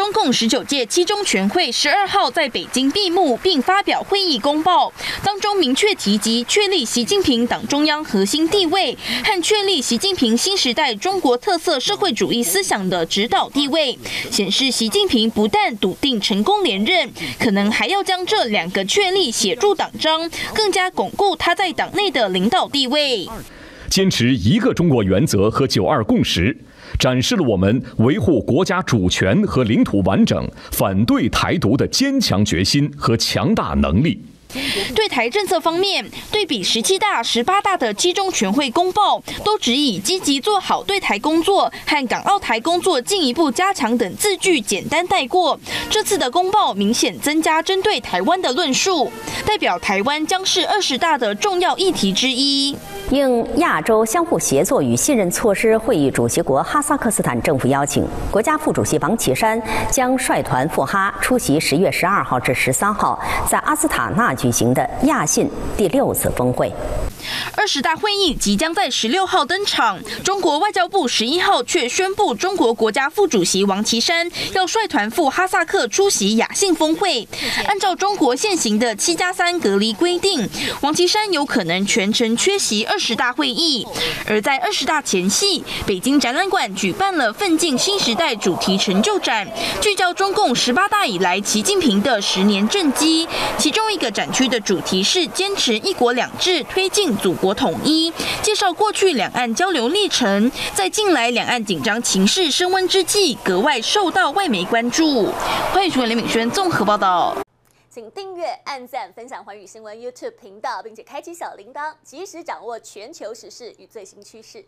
中共19届七中全会12号在北京闭幕，并发表会议公报，当中明确提及确立习近平党中央核心地位和确立习近平新时代中国特色社会主义思想的指导地位，显示习近平不但笃定成功连任，可能还要将这2个确立写入党章，更加巩固他在党内的领导地位。 坚持一个中国原则和9·2共识，展示了我们维护国家主权和领土完整、反对台独的坚强决心和强大能力。 对台政策方面，对比17大、18大的七中全会公报，都指以积极做好对台工作和港澳台工作进一步加强等字句简单带过。这次的公报明显增加针对台湾的论述，代表台湾将是20大的重要议题之一。应亚洲相互协作与信任措施会议主席国哈萨克斯坦政府邀请，国家副主席王岐山将率团赴哈出席10月12号至13号在阿斯塔纳 举行的亚信第6次峰会。 20大会议即将在16号登场，中国外交部11号却宣布，中国国家副主席王岐山要率团赴哈萨克出席亚信峰会。按照中国现行的7+3隔离规定，王岐山有可能全程缺席20大会议。而在20大前夕，北京展览馆举办了“奋进新时代”主题成就展，聚焦中共18大以来习近平的10年政绩。其中一个展区的主题是坚持“一国两制”，推进 祖国统一，介绍过去两岸交流历程，在近来两岸紧张情势升温之际，格外受到外媒关注。欢迎收看林敏轩综合报道，请订阅、按赞、分享寰宇新闻 YouTube 频道，并且开启小铃铛，及时掌握全球时事与最新趋势。